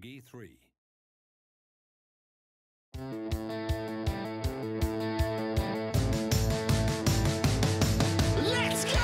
Peggy 3. Let's go!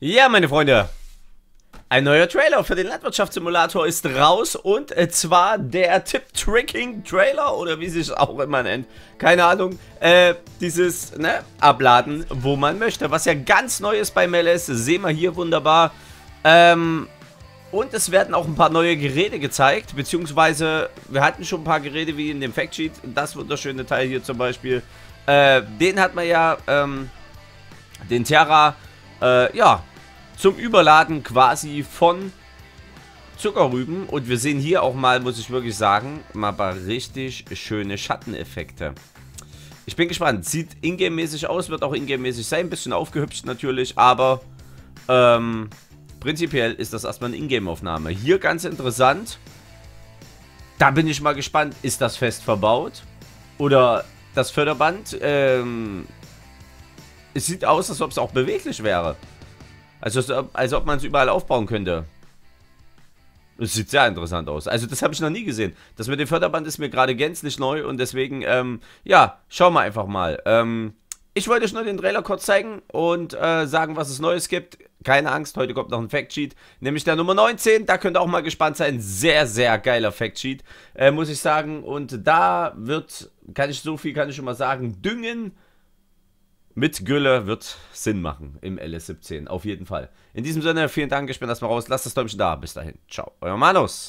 Ja, meine Freunde, ein neuer Trailer für den Landwirtschaftssimulator ist raus, und zwar der Tip-Tricking-Trailer oder wie sich auch immer nennt, keine Ahnung, dieses, ne, abladen, wo man möchte, was ja ganz neu ist beim LS, sehen wir hier wunderbar, und es werden auch ein paar neue Geräte gezeigt, beziehungsweise wir hatten schon ein paar Geräte wie in dem Factsheet, das wunderschöne Teil hier zum Beispiel, den hat man ja, den Terra, ja, zum Überladen quasi von Zuckerrüben. Und wir sehen hier auch mal, muss ich wirklich sagen, mal ein paar richtig schöne Schatteneffekte. Ich bin gespannt. Sieht ingame-mäßig aus, wird auch ingame-mäßig sein. Ein bisschen aufgehübscht natürlich, aber prinzipiell ist das erstmal eine Ingame-Aufnahme. Hier ganz interessant. Da bin ich mal gespannt. Ist das fest verbaut? Oder das Förderband? Es sieht aus, als ob es auch beweglich wäre. Also, als ob man es überall aufbauen könnte. Es sieht sehr interessant aus. Also das habe ich noch nie gesehen. Das mit dem Förderband ist mir gerade gänzlich neu. Und deswegen, ja, schauen wir einfach mal. Ich wollte euch nur den Trailer kurz zeigen und sagen, was es Neues gibt. Keine Angst, heute kommt noch ein Factsheet, nämlich der Nummer 19. Da könnt ihr auch mal gespannt sein. Sehr, sehr geiler Factsheet, muss ich sagen. Und da wird, kann ich schon mal sagen, düngen mit Gülle wird Sinn machen im LS17, auf jeden Fall. In diesem Sinne, vielen Dank, ich bin erstmal raus, lasst das Däumchen da, bis dahin, ciao, euer Manus.